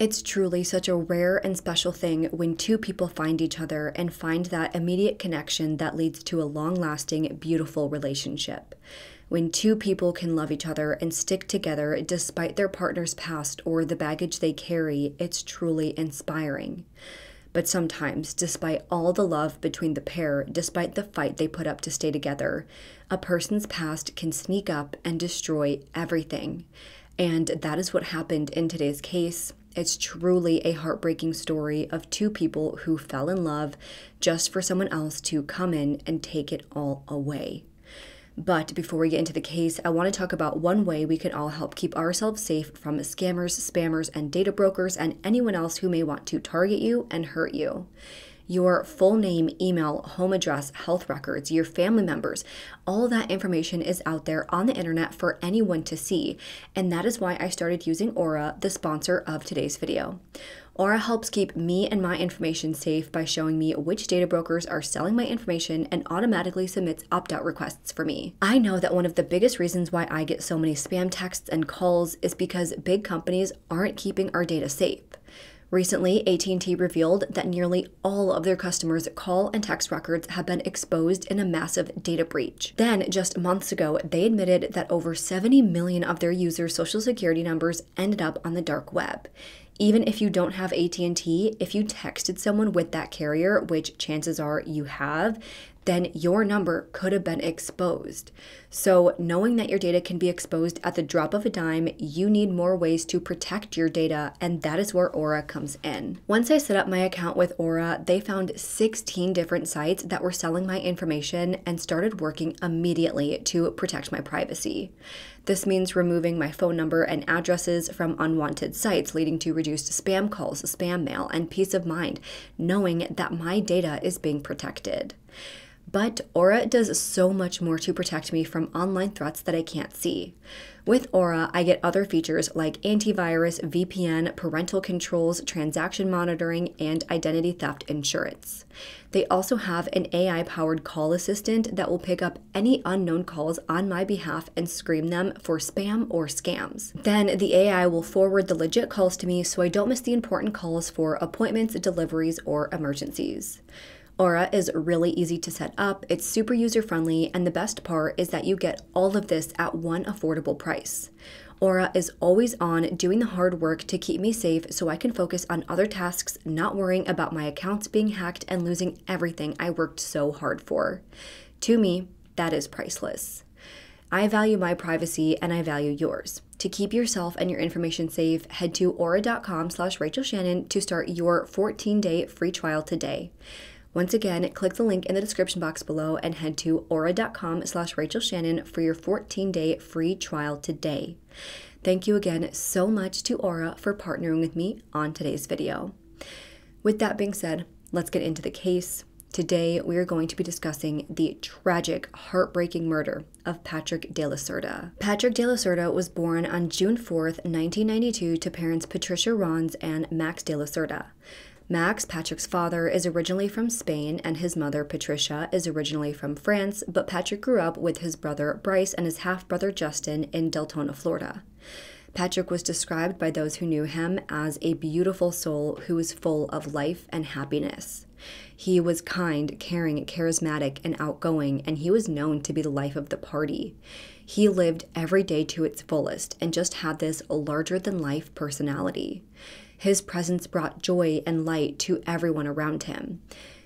It's truly such a rare and special thing when two people find each other and find that immediate connection that leads to a long-lasting, beautiful relationship. When two people can love each other and stick together despite their partner's past or the baggage they carry, it's truly inspiring. But sometimes, despite all the love between the pair, despite the fight they put up to stay together, a person's past can sneak up and destroy everything. And that is what happened in today's case. It's truly a heartbreaking story of two people who fell in love just for someone else to come in and take it all away. But before we get into the case, I want to talk about one way we can all help keep ourselves safe from scammers, spammers, and data brokers, and anyone else who may want to target you and hurt you. Your full name, email, home address, health records, your family members, all that information is out there on the internet for anyone to see. And that is why I started using Aura, the sponsor of today's video. Aura helps keep me and my information safe by showing me which data brokers are selling my information and automatically submits opt-out requests for me. I know that one of the biggest reasons why I get so many spam texts and calls is because big companies aren't keeping our data safe. Recently, AT&T revealed that nearly all of their customers' call and text records have been exposed in a massive data breach. Then, just months ago, they admitted that over 70 million of their users' social security numbers ended up on the dark web. Even if you don't have AT&T, if you texted someone with that carrier, which chances are you have, then your number could have been exposed. So knowing that your data can be exposed at the drop of a dime, you need more ways to protect your data, and that is where Aura comes in. Once I set up my account with Aura, they found 16 different sites that were selling my information and started working immediately to protect my privacy. This means removing my phone number and addresses from unwanted sites, leading to reduced spam calls, spam mail, and peace of mind, knowing that my data is being protected. But Aura does so much more to protect me from online threats that I can't see. With Aura, I get other features like antivirus, VPN, parental controls, transaction monitoring, and identity theft insurance. They also have an AI-powered call assistant that will pick up any unknown calls on my behalf and screen them for spam or scams. Then the AI will forward the legit calls to me so I don't miss the important calls for appointments, deliveries, or emergencies. Aura is really easy to set up, it's super user-friendly, and the best part is that you get all of this at one affordable price. Aura is always on doing the hard work to keep me safe so I can focus on other tasks, not worrying about my accounts being hacked and losing everything I worked so hard for. To me, that is priceless. I value my privacy and I value yours. To keep yourself and your information safe, head to aura.com/RachelShannon to start your 14-day free trial today. Once again, click the link in the description box below and head to aura.com/RachelShannon for your 14-day free trial today. Thank you again so much to Aura for partnering with me on today's video. With that being said, let's get into the case. Today, we are going to be discussing the tragic, heartbreaking murder of Patrick De La Cerda. Patrick De La Cerda was born on June 4th, 1992 to parents Patricia Rons and Max De La Cerda. Max, Patrick's father, is originally from Spain, and his mother, Patricia, is originally from France, but Patrick grew up with his brother, Bryce, and his half-brother, Justin, in Deltona, Florida. Patrick was described by those who knew him as a beautiful soul who was full of life and happiness. He was kind, caring, charismatic, and outgoing, and he was known to be the life of the party. He lived every day to its fullest and just had this larger-than-life personality. His presence brought joy and light to everyone around him.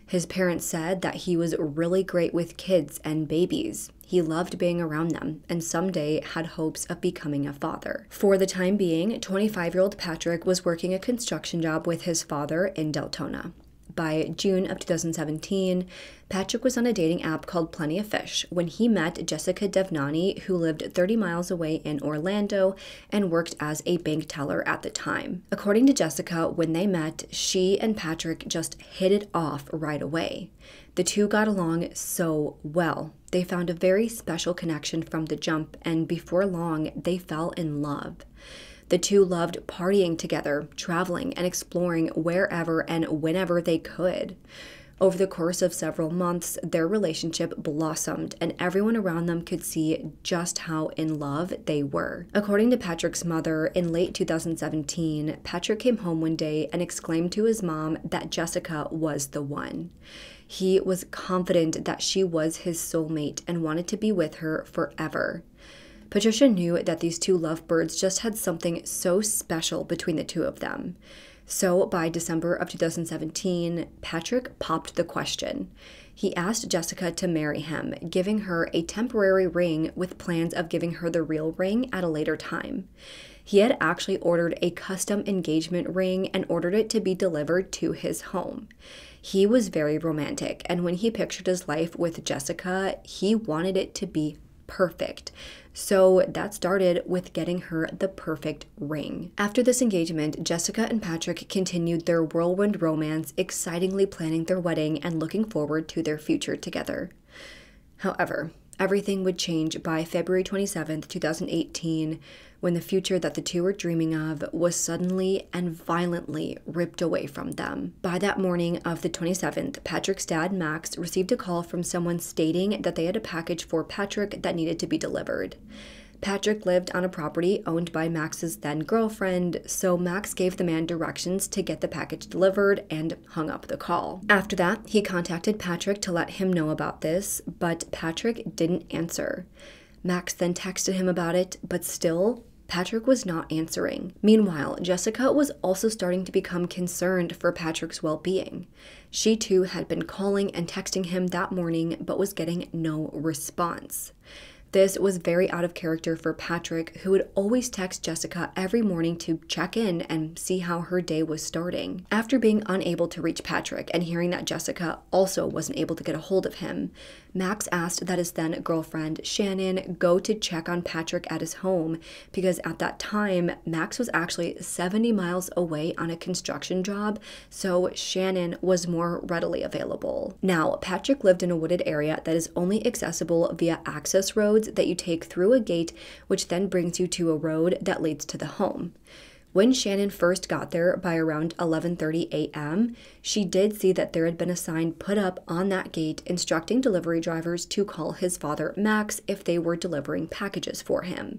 His parents said that he was really great with kids and babies. He loved being around them and someday had hopes of becoming a father. For the time being, 25-year-old Patrick was working a construction job with his father in Deltona. By June of 2017, Patrick was on a dating app called Plenty of Fish when he met Jessica Devnani, who lived 30 miles away in Orlando and worked as a bank teller at the time. According to Jessica, when they met, she and Patrick just hit it off right away. The two got along so well. They found a very special connection from the jump, and before long, they fell in love. The two loved partying together, traveling, and exploring wherever and whenever they could. Over the course of several months, their relationship blossomed, and everyone around them could see just how in love they were. According to Patrick's mother, in late 2017, Patrick came home one day and exclaimed to his mom that Jessica was the one. He was confident that she was his soulmate and wanted to be with her forever. Patricia knew that these two lovebirds just had something so special between the two of them. So by December of 2017, Patrick popped the question. He asked Jessica to marry him, giving her a temporary ring with plans of giving her the real ring at a later time. He had actually ordered a custom engagement ring and ordered it to be delivered to his home. He was very romantic, and when he pictured his life with Jessica, he wanted it to be perfect. So that started with getting her the perfect ring. After this engagement, Jessica and Patrick continued their whirlwind romance, excitingly planning their wedding and looking forward to their future together. However, everything would change by February 27th, 2018, when the future that the two were dreaming of was suddenly and violently ripped away from them. By that morning of the 27th, Patrick's dad, Max, received a call from someone stating that they had a package for Patrick that needed to be delivered. Patrick lived on a property owned by Max's then-girlfriend, so Max gave the man directions to get the package delivered and hung up the call. After that, he contacted Patrick to let him know about this, but Patrick didn't answer. Max then texted him about it, but still, Patrick was not answering. Meanwhile, Jessica was also starting to become concerned for Patrick's well-being. She too had been calling and texting him that morning, but was getting no response. This was very out of character for Patrick, who would always text Jessica every morning to check in and see how her day was starting. After being unable to reach Patrick and hearing that Jessica also wasn't able to get a hold of him, Max asked that his then-girlfriend, Shannon, go to check on Patrick at his home because at that time, Max was actually 70 miles away on a construction job, so Shannon was more readily available. Now, Patrick lived in a wooded area that is only accessible via access roads that you take through a gate, which then brings you to a road that leads to the home. When Shannon first got there by around 11:30 a.m., she did see that there had been a sign put up on that gate instructing delivery drivers to call his father, Max, if they were delivering packages for him.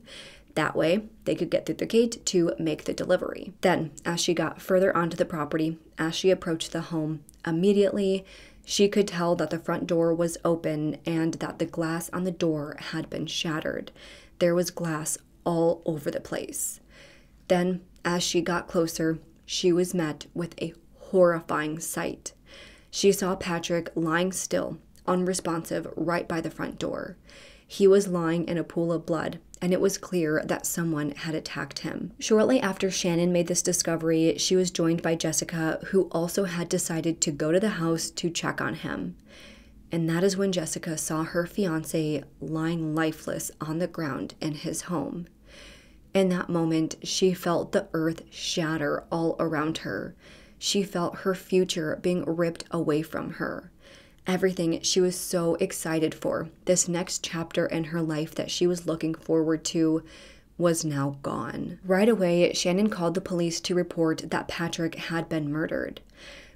That way, they could get through the gate to make the delivery. Then, as she got further onto the property, as she approached the home, immediately, she could tell that the front door was open and that the glass on the door had been shattered. There was glass all over the place. Then, as she got closer, she was met with a horrifying sight. She saw Patrick lying still, unresponsive, right by the front door. He was lying in a pool of blood, and it was clear that someone had attacked him. Shortly after Shannon made this discovery, she was joined by Jessica, who also had decided to go to the house to check on him. And that is when Jessica saw her fiancé lying lifeless on the ground in his home. In that moment, she felt the earth shatter all around her. She felt her future being ripped away from her. Everything she was so excited for, this next chapter in her life that she was looking forward to, was now gone. Right away, Shannon called the police to report that Patrick had been murdered.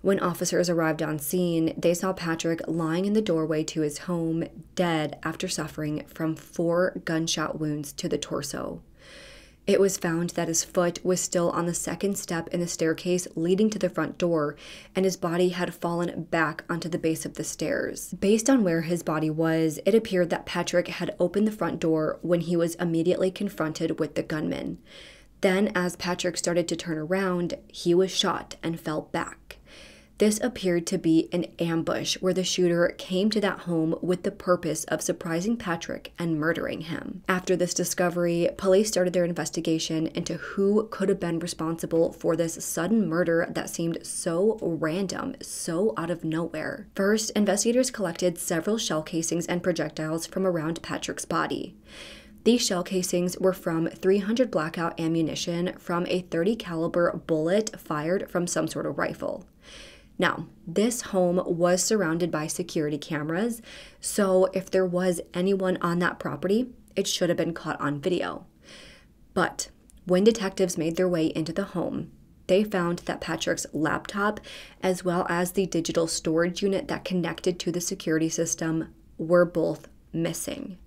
When officers arrived on scene, they saw Patrick lying in the doorway to his home, dead after suffering from 4 gunshot wounds to the torso. It was found that his foot was still on the second step in the staircase leading to the front door, and his body had fallen back onto the base of the stairs. Based on where his body was, it appeared that Patrick had opened the front door when he was immediately confronted with the gunman. Then, as Patrick started to turn around, he was shot and fell back. This appeared to be an ambush where the shooter came to that home with the purpose of surprising Patrick and murdering him. After this discovery, police started their investigation into who could have been responsible for this sudden murder that seemed so random, so out of nowhere. First, investigators collected several shell casings and projectiles from around Patrick's body. These shell casings were from 300 blackout ammunition from a .30 caliber bullet fired from some sort of rifle. Now, this home was surrounded by security cameras, so if there was anyone on that property, it should have been caught on video. But when detectives made their way into the home, they found that Patrick's laptop, as well as the digital storage unit that connected to the security system, were both missing.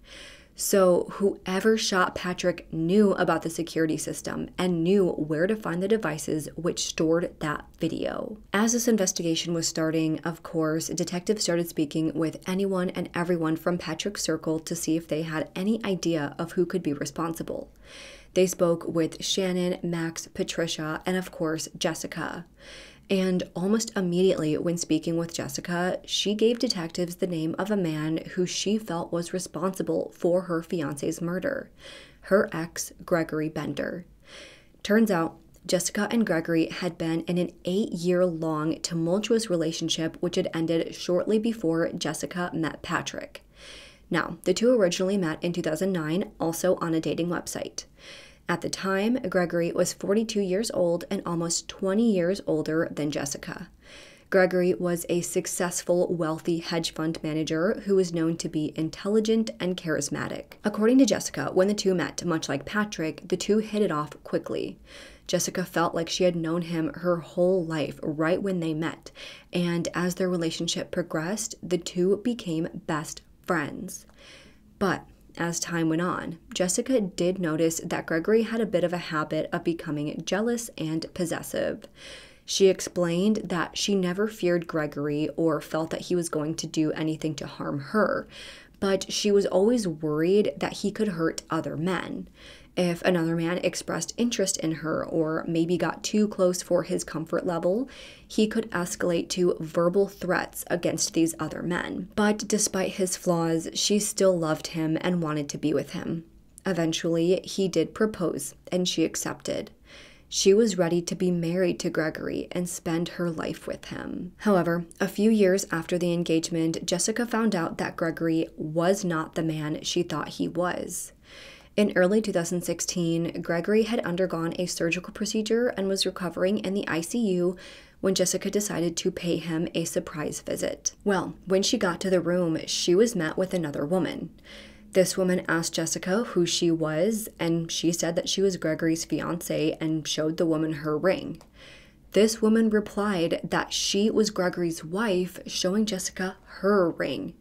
So whoever shot Patrick knew about the security system and knew where to find the devices which stored that video. As this investigation was starting, of course, detectives started speaking with anyone and everyone from Patrick's circle to see if they had any idea of who could be responsible. They spoke with Shannon, Max, Patricia, and of course, Jessica. And almost immediately when speaking with Jessica, she gave detectives the name of a man who she felt was responsible for her fiance's murder, her ex, Gregory Bender. Turns out, Jessica and Gregory had been in an 8-year-long tumultuous relationship which had ended shortly before Jessica met Patrick. Now, the two originally met in 2009, also on a dating website. At the time, Gregory was 42 years old and almost 20 years older than Jessica. Gregory was a successful, wealthy hedge fund manager who was known to be intelligent and charismatic. According to Jessica, when the two met, much like Patrick, the two hit it off quickly. Jessica felt like she had known him her whole life, right when they met, and as their relationship progressed, the two became best friends. But as time went on, Jessica did notice that Gregory had a bit of a habit of becoming jealous and possessive. She explained that she never feared Gregory or felt that he was going to do anything to harm her, but she was always worried that he could hurt other men. If another man expressed interest in her or maybe got too close for his comfort level, he could escalate to verbal threats against these other men. But despite his flaws, she still loved him and wanted to be with him. Eventually, he did propose, and she accepted. She was ready to be married to Gregory and spend her life with him. However, a few years after the engagement, Jessica found out that Gregory was not the man she thought he was. In early 2016, Gregory had undergone a surgical procedure and was recovering in the ICU when Jessica decided to pay him a surprise visit. Well, when she got to the room, she was met with another woman. This woman asked Jessica who she was, and she said that she was Gregory's fiancée and showed the woman her ring. This woman replied that she was Gregory's wife, showing Jessica her ring.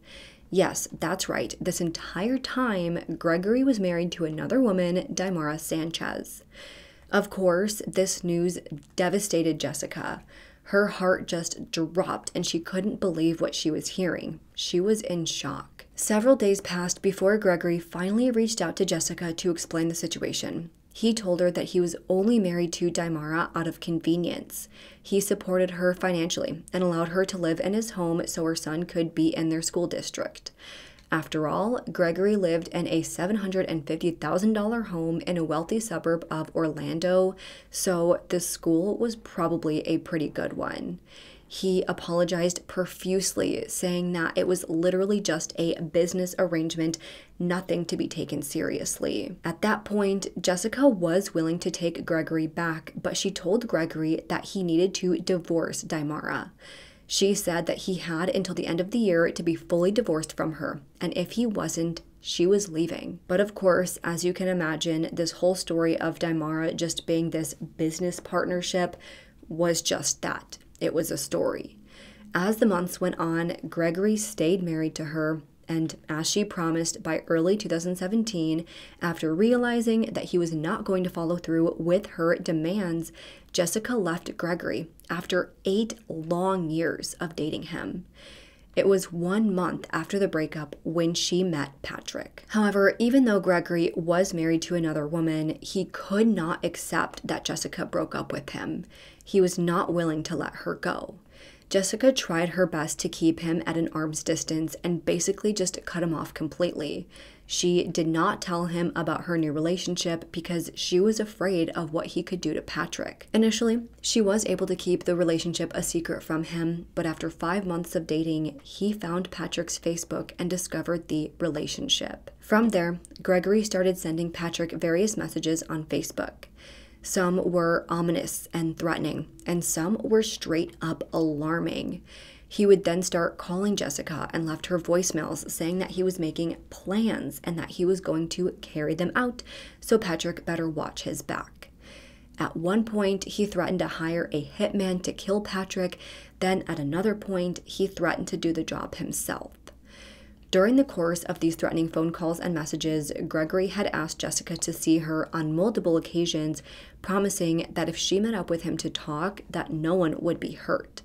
Yes, that's right. This entire time, Gregory was married to another woman, Daimara Sanchez. Of course, this news devastated Jessica. Her heart just dropped and she couldn't believe what she was hearing. She was in shock. Several days passed before Gregory finally reached out to Jessica to explain the situation. He told her that he was only married to Daimara out of convenience. He supported her financially and allowed her to live in his home so her son could be in their school district. After all, Gregory lived in a $750,000 home in a wealthy suburb of Orlando, so the school was probably a pretty good one. He apologized profusely, saying that it was literally just a business arrangement, nothing to be taken seriously. At that point, Jessica was willing to take Gregory back, but she told Gregory that he needed to divorce Daimara. She said that he had until the end of the year to be fully divorced from her, and if he wasn't, she was leaving. But of course, as you can imagine, this whole story of Daimara just being this business partnership was just that. It was a story. As the months went on, Gregory stayed married to her, and as she promised, by early 2017, after realizing that he was not going to follow through with her demands, Jessica left Gregory after 8 long years of dating him. It was 1 month after the breakup when she met Patrick. However, even though Gregory was married to another woman, he could not accept that Jessica broke up with him. He was not willing to let her go. Jessica tried her best to keep him at an arm's distance and basically just cut him off completely. She did not tell him about her new relationship because she was afraid of what he could do to Patrick. Initially, she was able to keep the relationship a secret from him, but after 5 months of dating, he found Patrick's Facebook and discovered the relationship. From there, Gregory started sending Patrick various messages on Facebook. Some were ominous and threatening, and some were straight up alarming. He would then start calling Jessica and left her voicemails saying that he was making plans and that he was going to carry them out, so Patrick better watch his back. At one point, he threatened to hire a hitman to kill Patrick. Then at another point, he threatened to do the job himself. During the course of these threatening phone calls and messages, Gregory had asked Jessica to see her on multiple occasions, promising that if she met up with him to talk, that no one would be hurt.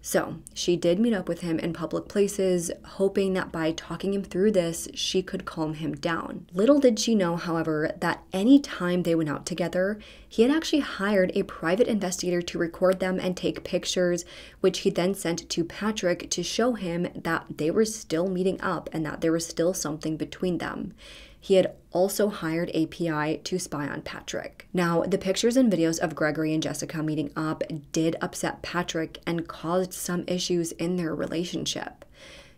So she did meet up with him in public places, hoping that by talking him through this, she could calm him down. Little did she know, however, that any time they went out together, he had actually hired a private investigator to record them and take pictures, which he then sent to Patrick to show him that they were still meeting up and that there was still something between them. He had also hired a PI to spy on Patrick. Now, the pictures and videos of Gregory and Jessica meeting up did upset Patrick and caused some issues in their relationship.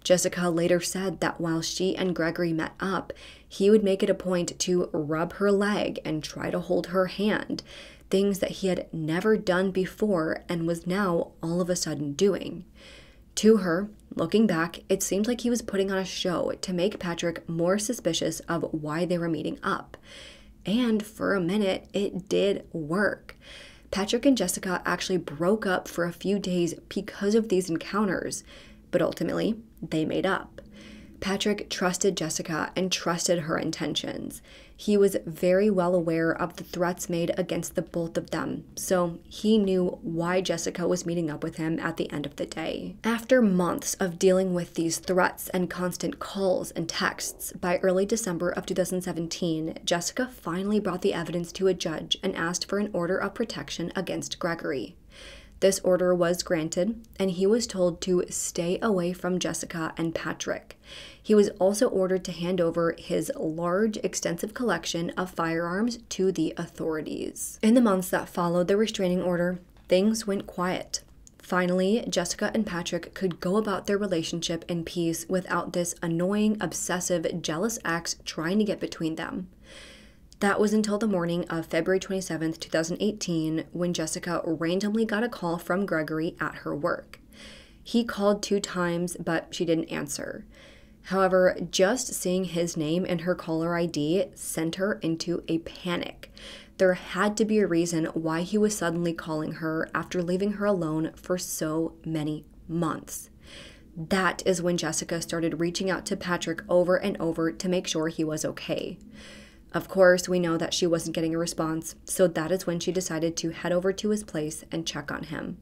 Jessica later said that while she and Gregory met up, he would make it a point to rub her leg and try to hold her hand, things that he had never done before and was now all of a sudden doing. To her, looking back, it seemed like he was putting on a show to make Patrick more suspicious of why they were meeting up. And for a minute, it did work. Patrick and Jessica actually broke up for a few days because of these encounters, but ultimately, they made up. Patrick trusted Jessica and trusted her intentions. He was very well aware of the threats made against the both of them, so he knew why Jessica was meeting up with him at the end of the day. After months of dealing with these threats and constant calls and texts, by early December of 2017, Jessica finally brought the evidence to a judge and asked for an order of protection against Gregory. This order was granted, and he was told to stay away from Jessica and Patrick. He was also ordered to hand over his large, extensive collection of firearms to the authorities. In the months that followed the restraining order, things went quiet. Finally, Jessica and Patrick could go about their relationship in peace without this annoying, obsessive, jealous ex trying to get between them. That was until the morning of February 27th, 2018, when Jessica randomly got a call from Gregory at her work. He called 2 times, but she didn't answer. However, just seeing his name and her caller ID sent her into a panic. There had to be a reason why he was suddenly calling her after leaving her alone for so many months. That is when Jessica started reaching out to Patrick over and over to make sure he was okay. Of course, we know that she wasn't getting a response, so that is when she decided to head over to his place and check on him.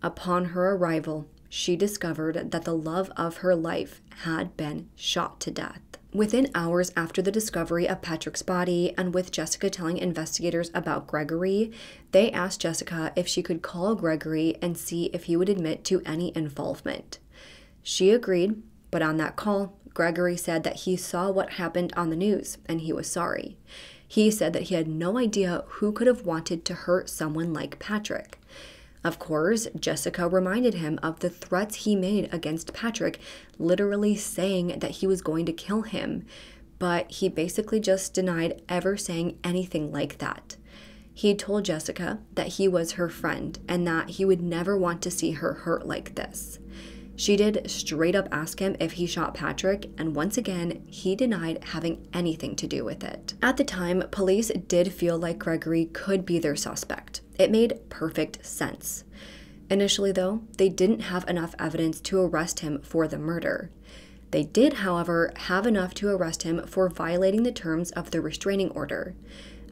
Upon her arrival, she discovered that the love of her life had been shot to death. Within hours after the discovery of Patrick's body, and with Jessica telling investigators about Gregory, they asked Jessica if she could call Gregory and see if he would admit to any involvement. She agreed, but on that call, Gregory said that he saw what happened on the news and he was sorry. He said that he had no idea who could have wanted to hurt someone like Patrick. Of course, Jessica reminded him of the threats he made against Patrick, literally saying that he was going to kill him, but he basically just denied ever saying anything like that. He told Jessica that he was her friend and that he would never want to see her hurt like this. She did straight up ask him if he shot Patrick, and once again, he denied having anything to do with it. At the time, police did feel like Gregory could be their suspect. It made perfect sense. Initially, though, they didn't have enough evidence to arrest him for the murder. They did, however, have enough to arrest him for violating the terms of the restraining order.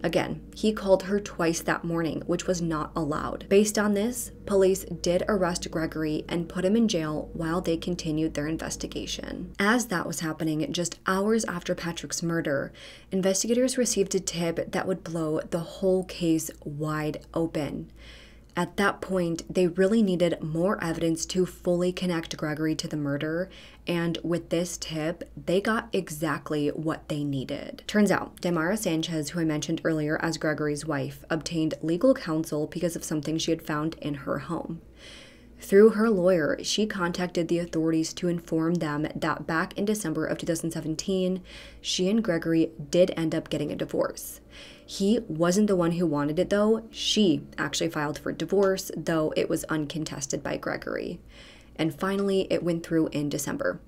Again, he called her twice that morning, which was not allowed. Based on this, police did arrest Gregory and put him in jail while they continued their investigation. As that was happening just hours after Patrick's murder, investigators received a tip that would blow the whole case wide open. At that point, they really needed more evidence to fully connect Gregory to the murder, and with this tip, they got exactly what they needed. Turns out, Daimara Sanchez, who I mentioned earlier as Gregory's wife, obtained legal counsel because of something she had found in her home. Through her lawyer, she contacted the authorities to inform them that back in December of 2017, she and Gregory did end up getting a divorce. He wasn't the one who wanted it, though. She actually filed for divorce, though it was uncontested by Gregory. And finally, it went through in December.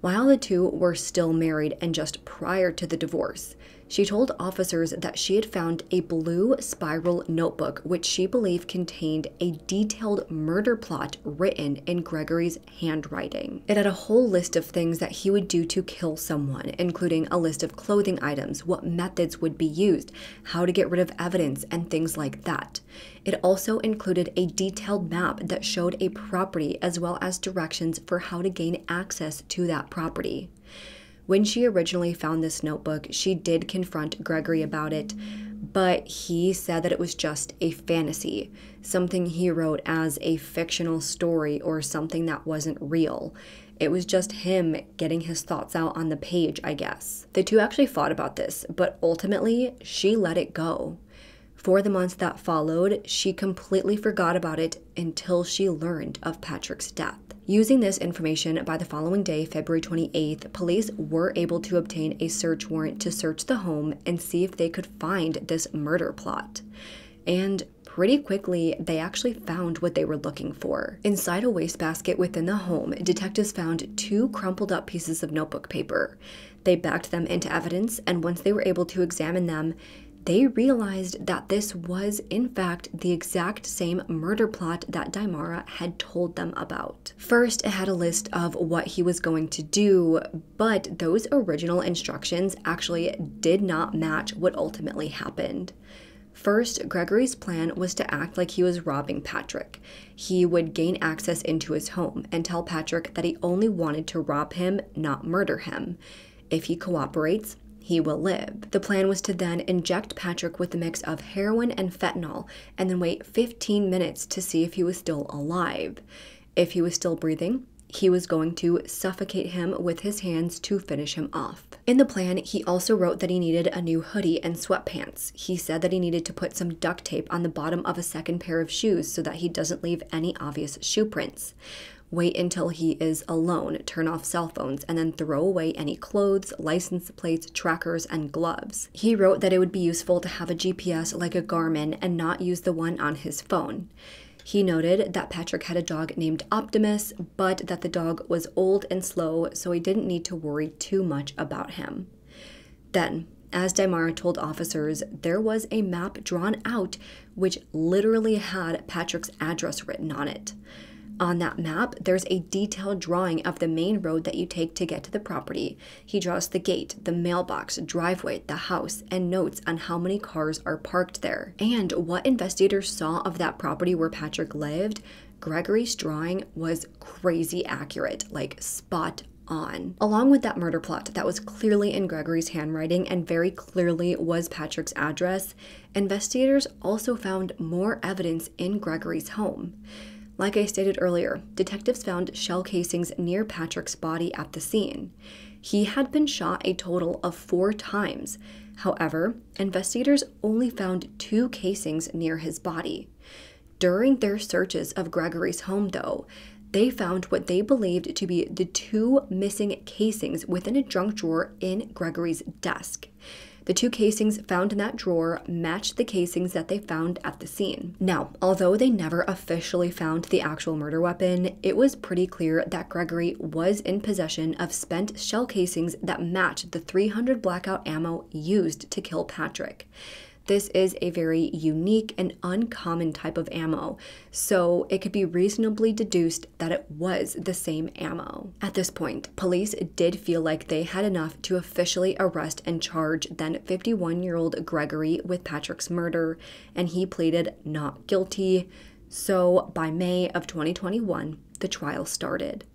While the two were still married and just prior to the divorce, She told officers that she had found a blue spiral notebook, which she believed contained a detailed murder plot written in Gregory's handwriting. It had a whole list of things that he would do to kill someone, including a list of clothing items, what methods would be used, how to get rid of evidence, and things like that. It also included a detailed map that showed a property as well as directions for how to gain access to that property. When she originally found this notebook, she did confront Gregory about it, but he said that it was just a fantasy, something he wrote as a fictional story or something that wasn't real. It was just him getting his thoughts out on the page, I guess. The two actually fought about this, but ultimately, she let it go. For the months that followed, she completely forgot about it until she learned of Patrick's death. Using this information, by the following day, February 28th, police were able to obtain a search warrant to search the home and see if they could find this murder plot. And pretty quickly, they actually found what they were looking for. Inside a wastebasket within the home, detectives found two crumpled up pieces of notebook paper. They backed them into evidence, and once they were able to examine them, they realized that this was, in fact, the exact same murder plot that Daimara had told them about. First, it had a list of what he was going to do, but those original instructions actually did not match what ultimately happened. First, Gregory's plan was to act like he was robbing Patrick. He would gain access into his home and tell Patrick that he only wanted to rob him, not murder him. If he cooperates, he will live. The plan was to then inject Patrick with a mix of heroin and fentanyl and then wait 15 minutes to see if he was still alive. If he was still breathing, he was going to suffocate him with his hands to finish him off. In the plan, he also wrote that he needed a new hoodie and sweatpants. He said that he needed to put some duct tape on the bottom of a second pair of shoes so that he doesn't leave any obvious shoe prints. Wait until he is alone, turn off cell phones, and then throw away any clothes, license plates, trackers, and gloves. He wrote that it would be useful to have a GPS like a Garmin and not use the one on his phone. He noted that Patrick had a dog named Optimus, but that the dog was old and slow, so he didn't need to worry too much about him. Then, as Daimara told officers, there was a map drawn out which literally had Patrick's address written on it. On that map, there's a detailed drawing of the main road that you take to get to the property. He draws the gate, the mailbox, driveway, the house, and notes on how many cars are parked there. And what investigators saw of that property where Patrick lived, Gregory's drawing was crazy accurate, like spot on. Along with that murder plot that was clearly in Gregory's handwriting and very clearly was Patrick's address, investigators also found more evidence in Gregory's home. Like I stated earlier, detectives found shell casings near Patrick's body at the scene. He had been shot a total of 4 times. However, investigators only found 2 casings near his body. During their searches of Gregory's home, though, they found what they believed to be the 2 missing casings within a junk drawer in Gregory's desk. The 2 casings found in that drawer matched the casings that they found at the scene. Now, although they never officially found the actual murder weapon, it was pretty clear that Gregory was in possession of spent shell casings that matched the 300 blackout ammo used to kill Patrick. This is a very unique and uncommon type of ammo, so it could be reasonably deduced that it was the same ammo. At this point, police did feel like they had enough to officially arrest and charge then 51-year-old Gregory with Patrick's murder, and he pleaded not guilty. So by May of 2021, the trial started.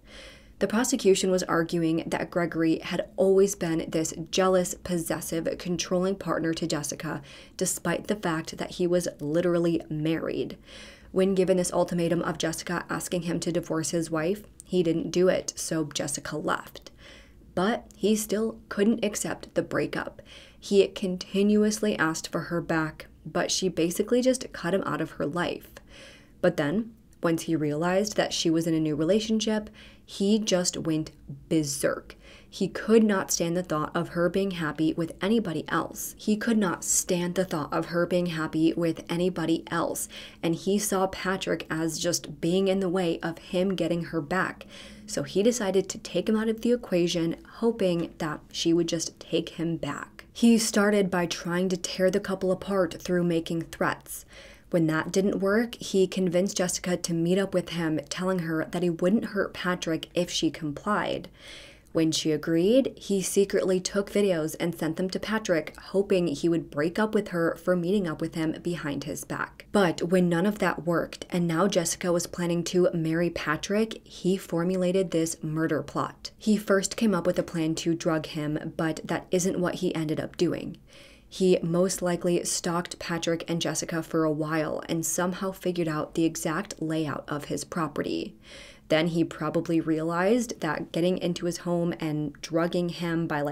The prosecution was arguing that Gregory had always been this jealous, possessive, controlling partner to Jessica, despite the fact that he was literally married. When given this ultimatum of Jessica asking him to divorce his wife, he didn't do it, so Jessica left. But he still couldn't accept the breakup. He continuously asked for her back, but she basically just cut him out of her life. But then, once he realized that she was in a new relationship, he just went berserk. He could not stand the thought of her being happy with anybody else. He could not stand the thought of her being happy with anybody else. And he saw Patrick as just being in the way of him getting her back. So he decided to take him out of the equation, hoping that she would just take him back. He started by trying to tear the couple apart through making threats. When that didn't work, he convinced Jessica to meet up with him, telling her that he wouldn't hurt Patrick if she complied. When she agreed, he secretly took videos and sent them to Patrick, hoping he would break up with her for meeting up with him behind his back. But when none of that worked, and now Jessica was planning to marry Patrick, he formulated this murder plot. He first came up with a plan to drug him, but that isn't what he ended up doing. He most likely stalked Patrick and Jessica for a while and somehow figured out the exact layout of his property. Then he probably realized that getting into his home and drugging him by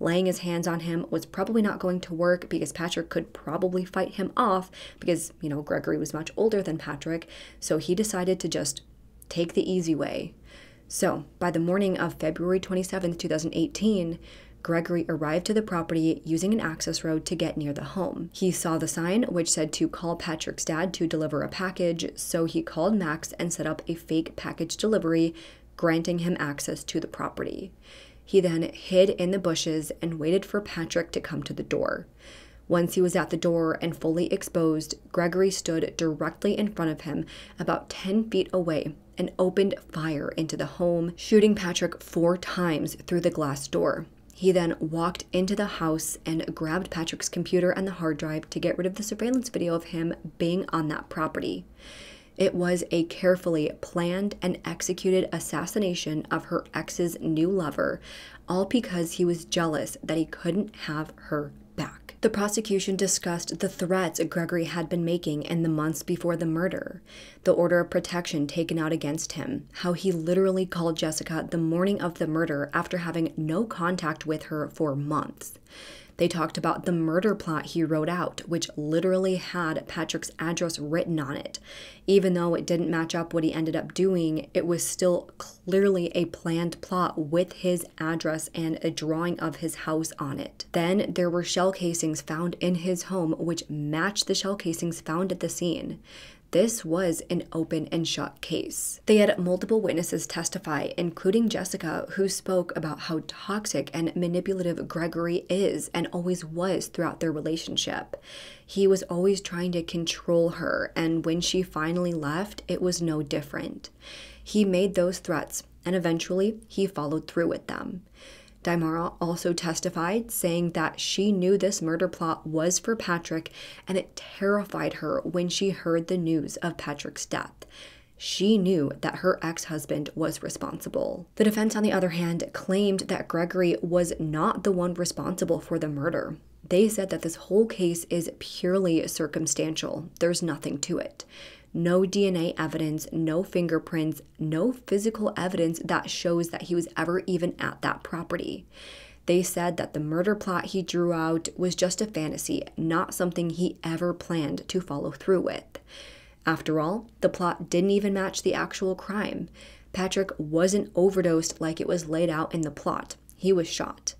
laying his hands on him was probably not going to work because Patrick could probably fight him off because, you know, Gregory was much older than Patrick. So he decided to just take the easy way. So by the morning of February 27th, 2018, Gregory arrived to the property using an access road to get near the home. He saw the sign, which said to call Patrick's dad to deliver a package, so he called Max and set up a fake package delivery, granting him access to the property. He then hid in the bushes and waited for Patrick to come to the door. Once he was at the door and fully exposed, Gregory stood directly in front of him, about 10 feet away, and opened fire into the home, shooting Patrick 4 times through the glass door. He then walked into the house and grabbed Patrick's computer and the hard drive to get rid of the surveillance video of him being on that property. It was a carefully planned and executed assassination of her ex's new lover, all because he was jealous that he couldn't have her back. The prosecution discussed the threats Gregory had been making in the months before the murder, the order of protection taken out against him, how he literally called Jessica the morning of the murder after having no contact with her for months. They talked about the murder plot he wrote out, which literally had Patrick's address written on it. Even though it didn't match up what he ended up doing, it was still clearly a planned plot with his address and a drawing of his house on it. Then there were shell casings found in his home, which matched the shell casings found at the scene. This was an open and shut case. They had multiple witnesses testify, including Jessica, who spoke about how toxic and manipulative Gregory is and always was throughout their relationship. He was always trying to control her, and when she finally left, it was no different. He made those threats, and eventually, he followed through with them. Daimara also testified, saying that she knew this murder plot was for Patrick, and it terrified her when she heard the news of Patrick's death. She knew that her ex-husband was responsible. The defense, on the other hand, claimed that Gregory was not the one responsible for the murder. They said that this whole case is purely circumstantial. There's nothing to it. No DNA evidence, no fingerprints, no physical evidence that shows that he was ever even at that property. They said that the murder plot he drew out was just a fantasy, not something he ever planned to follow through with. After all, the plot didn't even match the actual crime. Patrick wasn't overdosed like it was laid out in the plot. He was shot.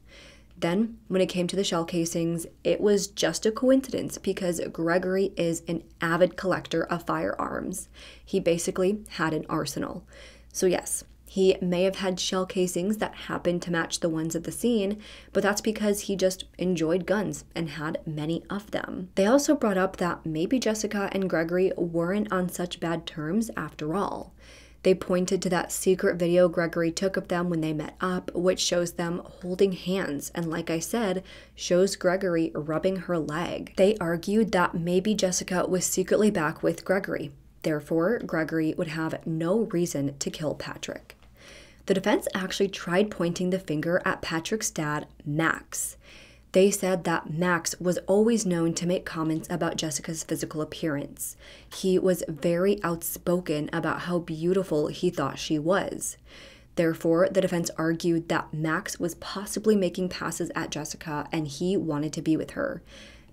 Then, when it came to the shell casings, it was just a coincidence because Gregory is an avid collector of firearms. He basically had an arsenal. So yes, he may have had shell casings that happened to match the ones at the scene, but that's because he just enjoyed guns and had many of them. They also brought up that maybe Jessica and Gregory weren't on such bad terms after all. They pointed to that secret video Gregory took of them when they met up, which shows them holding hands and, like I said, shows Gregory rubbing her leg. They argued that maybe Jessica was secretly back with Gregory. Therefore, Gregory would have no reason to kill Patrick. The defense actually tried pointing the finger at Patrick's dad, Max. They said that Max was always known to make comments about Jessica's physical appearance. He was very outspoken about how beautiful he thought she was. Therefore, the defense argued that Max was possibly making passes at Jessica and he wanted to be with her.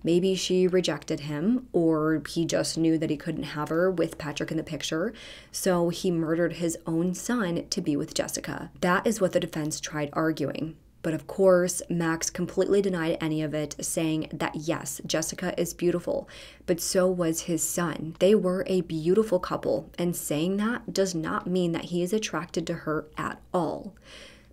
Maybe she rejected him, or he just knew that he couldn't have her with Patrick in the picture, so he murdered his own son to be with Jessica. That is what the defense tried arguing. But of course, Max completely denied any of it, saying that yes, Jessica is beautiful, but so was his son. They were a beautiful couple, and saying that does not mean that he is attracted to her at all.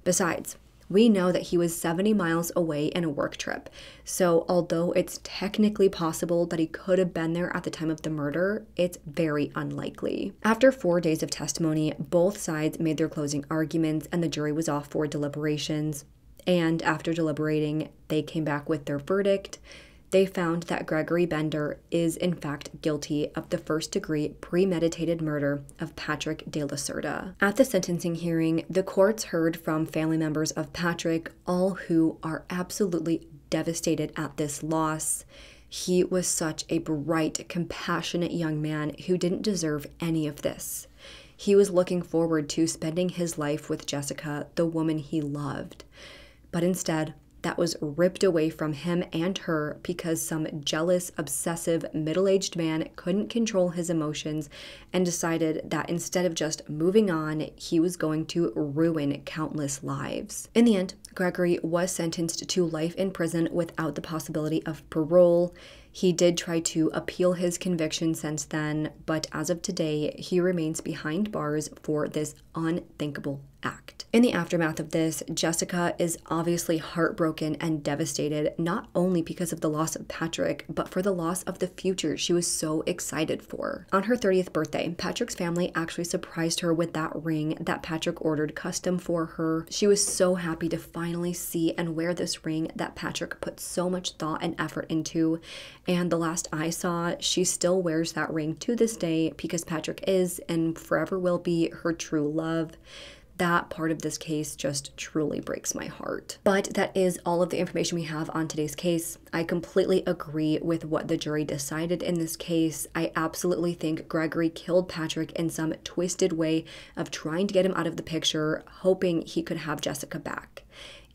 Besides, we know that he was 70 miles away in a work trip. So although it's technically possible that he could have been there at the time of the murder, it's very unlikely. After 4 days of testimony, both sides made their closing arguments and the jury was off for deliberations. And after deliberating, they came back with their verdict. They found that Gregory Bender is in fact guilty of the first-degree premeditated murder of Patrick De La Cerda. At the sentencing hearing, the courts heard from family members of Patrick, all who are absolutely devastated at this loss. He was such a bright, compassionate young man who didn't deserve any of this. He was looking forward to spending his life with Jessica, the woman he loved. But instead, that was ripped away from him and her because some jealous, obsessive, middle-aged man couldn't control his emotions and decided that instead of just moving on, he was going to ruin countless lives. In the end, Gregory was sentenced to life in prison without the possibility of parole. He did try to appeal his conviction since then, but as of today, he remains behind bars for this unthinkable act. In the aftermath of this, Jessica is obviously heartbroken and devastated, not only because of the loss of Patrick, but for the loss of the future she was so excited for. On her 30th birthday, Patrick's family actually surprised her with that ring that Patrick ordered custom for her. She was so happy to finally see and wear this ring that Patrick put so much thought and effort into, and the last I saw, she still wears that ring to this day because Patrick is and forever will be her true love. That part of this case just truly breaks my heart. But that is all of the information we have on today's case. I completely agree with what the jury decided in this case. I absolutely think Gregory killed Patrick in some twisted way of trying to get him out of the picture, hoping he could have Jessica back.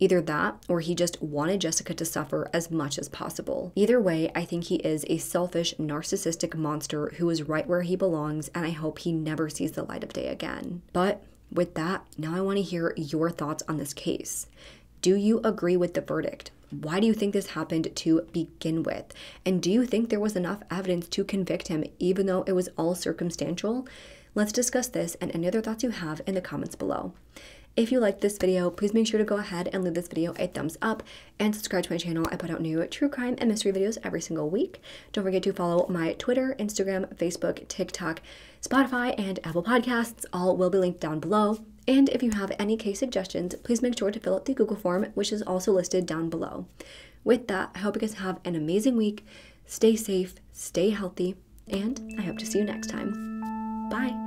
Either that, or he just wanted Jessica to suffer as much as possible. Either way, I think he is a selfish, narcissistic monster who is right where he belongs, and I hope he never sees the light of day again. But with that, now I want to hear your thoughts on this case. Do you agree with the verdict? Why do you think this happened to begin with? And do you think there was enough evidence to convict him, even though it was all circumstantial? Let's discuss this and any other thoughts you have in the comments below. If you liked this video, please make sure to go ahead and leave this video a thumbs up and subscribe to my channel. I put out new true crime and mystery videos every single week. Don't forget to follow my Twitter, Instagram, Facebook, TikTok, Spotify, and Apple Podcasts. All will be linked down below. And if you have any case suggestions, please make sure to fill out the Google form, which is also listed down below. With that, I hope you guys have an amazing week. Stay safe, stay healthy, and I hope to see you next time. Bye.